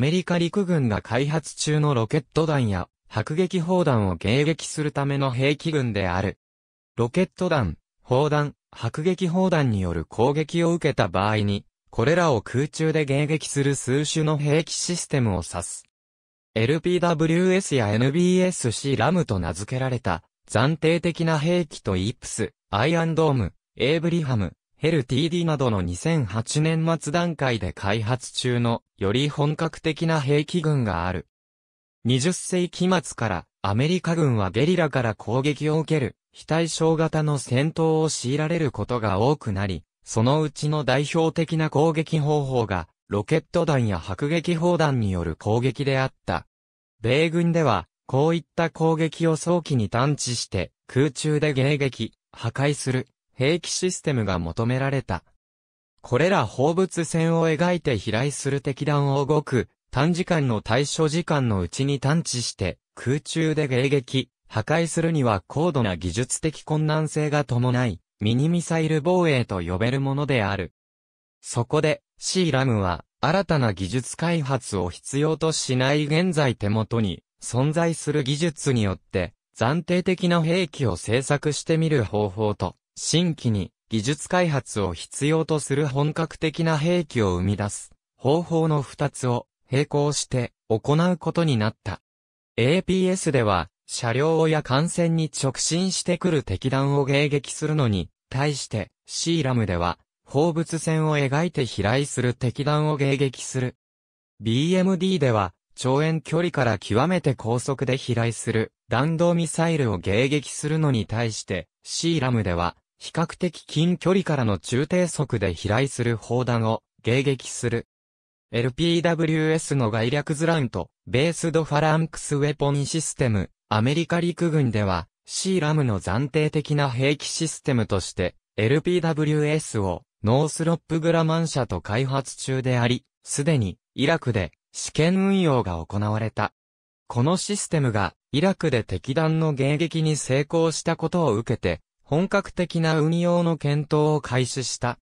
アメリカ陸軍が開発中のロケット弾や迫撃砲弾を迎撃するための兵器群である。ロケット弾、砲弾、迫撃砲弾による攻撃を受けた場合に、これらを空中で迎撃する数種の兵器システムを指す。LPWS や NBSC ラムと名付けられた暫定的な兵器と EAPS、アイアンドーム、ABRAHAM、HEIT-SD などの2008年末段階で開発中のより本格的な兵器群がある。20世紀末からアメリカ軍はゲリラから攻撃を受ける非対称型の戦闘を強いられることが多くなり、そのうちの代表的な攻撃方法がロケット弾や迫撃砲弾による攻撃であった。米軍ではこういった攻撃を早期に探知して空中で迎撃、破壊する兵器システムが求められた。これら放物線を描いて飛来する敵弾を動く短時間の対処時間のうちに探知して空中で迎撃、破壊するには高度な技術的困難性が伴い、ミニミサイル防衛と呼べるものである。そこで、CRAM は新たな技術開発を必要としない現在手元に存在する技術によって暫定的な兵器を製作してみる方法と新規に技術開発を必要とする本格的な兵器を生み出す方法の2つを並行して行うことになった。APS では車両や艦船に直進してくる敵弾を迎撃するのに対して CRAM では放物線を描いて飛来する敵弾を迎撃する。BMD では、超遠距離から極めて高速で飛来する弾道ミサイルを迎撃するのに対して、CRAM では、比較的近距離からの中低速で飛来する砲弾を迎撃する。LPWS の概略図欄と、ベースドファランクスウェポンシステム、アメリカ陸軍では、CRAM の暫定的な兵器システムとして、LPWS を、ノースロップ・グラマン社と開発中であり、すでにイラクで試験運用が行われた。このシステムがイラクで敵弾の迎撃に成功したことを受けて、本格的な運用の検討を開始した。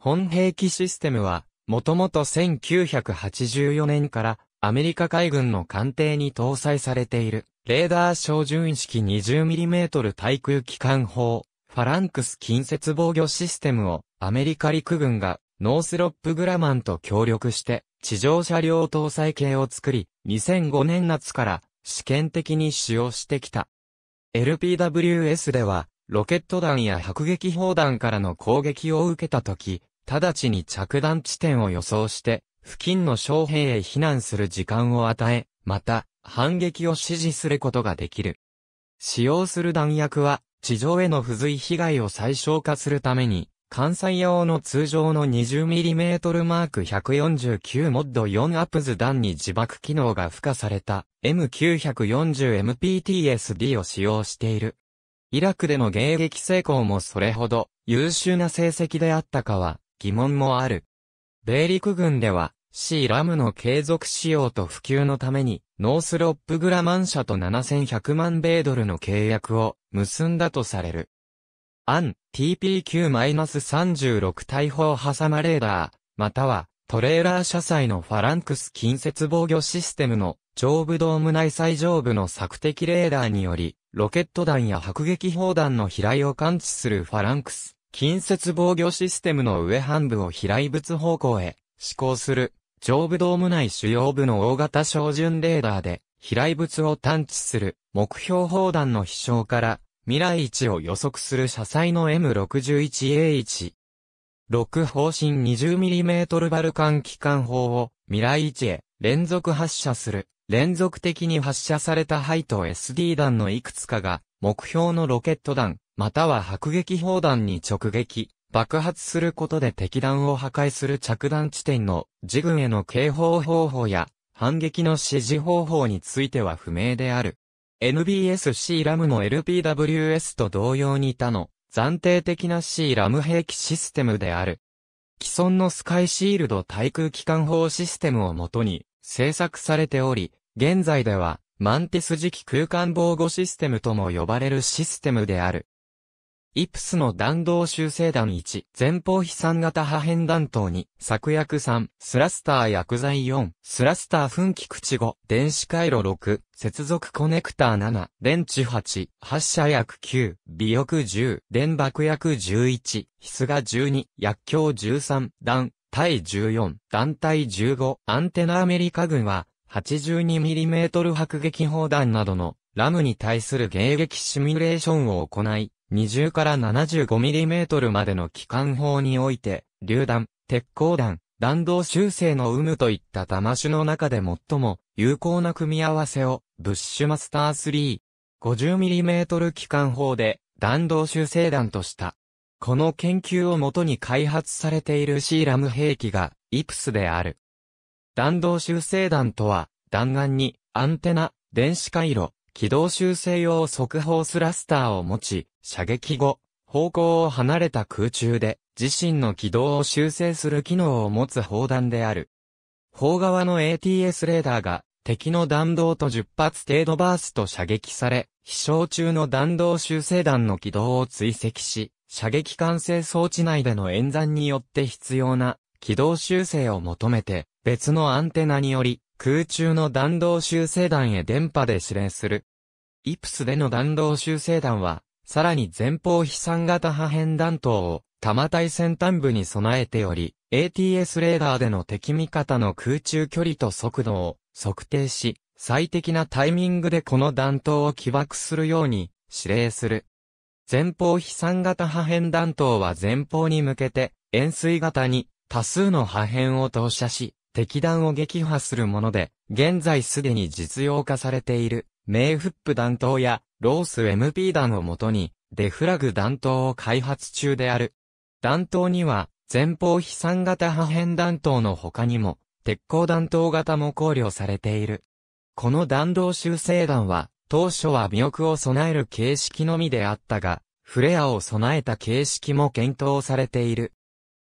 本兵器システムは、もともと1984年からアメリカ海軍の艦艇に搭載されている、レーダー照準式 20mm 対空機関砲、ファランクス近接防御システムを、アメリカ陸軍がノースロップ・グラマンと協力して地上車両搭載系を作り2005年夏から試験的に使用してきた。LPWS ではロケット弾や迫撃砲弾からの攻撃を受けたとき、直ちに着弾地点を予想して付近の将兵へ避難する時間を与え、また反撃を指示することができる。使用する弾薬は地上への付随被害を最小化するために艦載用の通常の 20mm マーク149モッド4アプズ弾に自爆機能が付加された M940MPTSD を使用している。イラクでの迎撃成功もそれほど優秀な成績であったかは疑問もある。米陸軍では CRAM の継続使用と普及のためにノースロップ・グラマン社と7100万米ドルの契約を結んだとされる。TPQ-36 大砲挟まレーダー、またはトレーラー車載のファランクス近接防御システムの上部ドーム内最上部の索敵レーダーにより、ロケット弾や迫撃砲弾の飛来を感知するファランクス近接防御システムの上半部を飛来物方向へ指向する上部ドーム内主要部の大型照準レーダーで飛来物を探知する目標砲弾の飛翔から未来位置を予測する車載の M61A1。6砲身 20mm バルカン機関砲を未来位置へ連続発射する。連続的に発射されたHEIT-SD 弾のいくつかが目標のロケット弾または迫撃砲弾に直撃、爆発することで敵弾を破壊する着弾地点の自軍への警報方法や反撃の指示方法については不明である。NBSC-RAM の LPWS と同様に他の暫定的な CRAM 兵器システムである。既存のスカイシールド対空機関砲システムをもとに製作されており、現在ではマンティス次期空間防護システムとも呼ばれるシステムである。EAPSの弾道修正弾1、前方飛散型破片弾頭2、削薬3、スラスター薬剤4、スラスター噴気口5、電子回路6、接続コネクター7、電池8、発射薬9、尾翼10、電爆薬11、ヒスガ12、薬莢13、弾、体14、弾体15、アンテナアメリカ軍は、82mm 迫撃砲弾などのラムに対する迎撃シミュレーションを行い、20から 75mm までの機関砲において、榴弾、鉄鋼弾、弾道修正の有無といった弾種の中で最も有効な組み合わせを、ブッシュマスター3、50mm 機関砲で弾道修正弾とした。この研究をもとに開発されているCRAM兵器が、EAPSである。弾道修正弾とは、弾丸に、アンテナ、電子回路、軌道修正用速報スラスターを持ち、射撃後、方向を離れた空中で、自身の軌道を修正する機能を持つ砲弾である。砲側の ATS レーダーが、敵の弾道と10発程度バースト射撃され、飛翔中の弾道修正弾の軌道を追跡し、射撃管制装置内での演算によって必要な、軌道修正を求めて、別のアンテナにより、空中の弾道修正弾へ電波で指令する。EAPSでの弾道修正弾は、さらに前方飛散型破片弾頭を、多摩対先端部に備えており、ATS レーダーでの敵味方の空中距離と速度を測定し、最適なタイミングでこの弾頭を起爆するように指令する。前方飛散型破片弾頭は前方に向けて、円錐型に、多数の破片を投射し、敵弾を撃破するもので、現在すでに実用化されている、メイフップ弾頭や、ロース MP 弾をもとに、デフラグ弾頭を開発中である。弾頭には、前方飛散型破片弾頭の他にも、鉄鋼弾頭型も考慮されている。この弾道修正弾は、当初は尾翼を備える形式のみであったが、フレアを備えた形式も検討されている。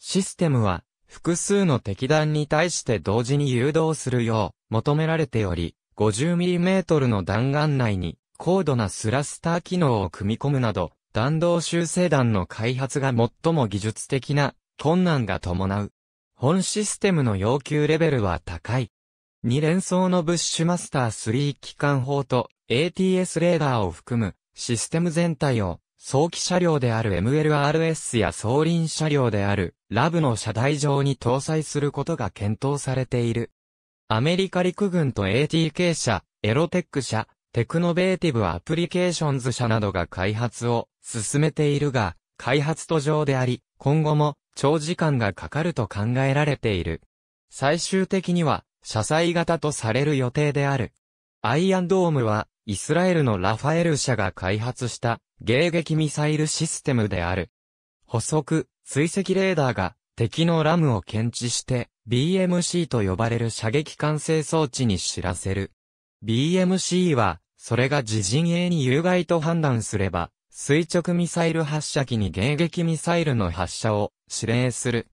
システムは、複数の敵弾に対して同時に誘導するよう求められており、50mm の弾丸内に高度なスラスター機能を組み込むなど、弾道修正弾の開発が最も技術的な困難が伴う。本システムの要求レベルは高い。2連装のブッシュマスター3機関砲と ATS レーダーを含むシステム全体を、装機車両である MLRS や装輪車両であるラブの車台上に搭載することが検討されている。アメリカ陸軍と ATK 社、エロテック社、テクノベーティブアプリケーションズ社などが開発を進めているが、開発途上であり、今後も長時間がかかると考えられている。最終的には、車載型とされる予定である。アイアンドームは、イスラエルのラファエル社が開発した、迎撃ミサイルシステムである。補足、追跡レーダーが敵のラムを検知して、BMC と呼ばれる射撃管制装置に知らせる。BMC は、それが自陣営に有害と判断すれば、垂直ミサイル発射機に迎撃ミサイルの発射を指令する。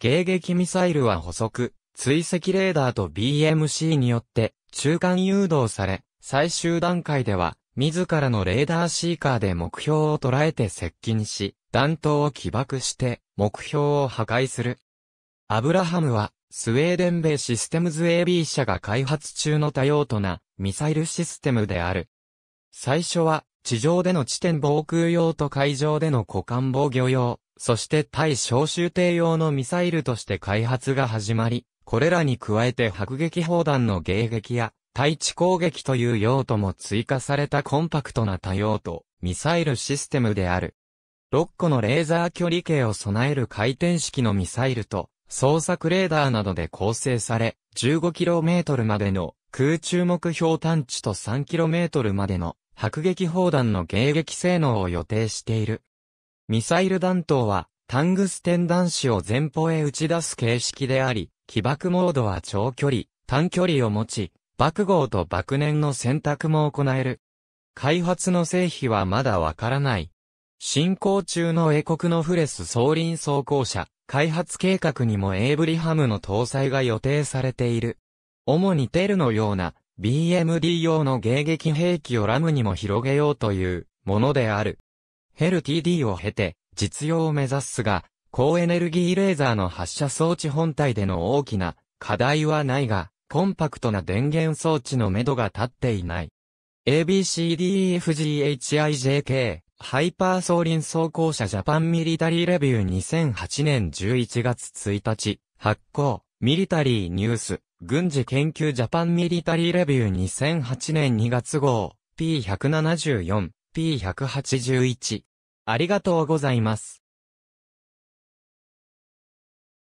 迎撃ミサイルは補足、追跡レーダーと BMC によって中間誘導され、最終段階では、自らのレーダーシーカーで目標を捉えて接近し、弾頭を起爆して目標を破壊する。ABRAHAMは、スウェーデン米システムズ AB 社が開発中の多用途なミサイルシステムである。最初は、地上での地点防空用と海上での股間防御用、そして対小集艇用のミサイルとして開発が始まり、これらに加えて迫撃砲弾の迎撃や、対地攻撃という用途も追加されたコンパクトな多用途ミサイルシステムである。6個のレーザー距離計を備える回転式のミサイルと捜索レーダーなどで構成され、15km までの空中目標探知と 3km までの迫撃砲弾の迎撃性能を予定している。ミサイル弾頭はタングステン弾子を前方へ打ち出す形式であり、起爆モードは長距離、短距離を持ち、爆豪と爆燃の選択も行える。開発の成否はまだわからない。進行中の英国のフレス装輪装甲車、開発計画にもABRAHAMの搭載が予定されている。主にテルのような BMD 用の迎撃兵器をラムにも広げようというものである。HEIT-SD を経て実用を目指すが、高エネルギーレーザーの発射装置本体での大きな課題はないが、コンパクトな電源装置のめどが立っていない。ABCDEFGHIJK ハイパー装輪装甲車ジャパンミリタリーレビュー2008年11月1日発行ミリタリーニュース軍事研究ジャパンミリタリーレビュー2008年2月号 P174 P181 ありがとうございます。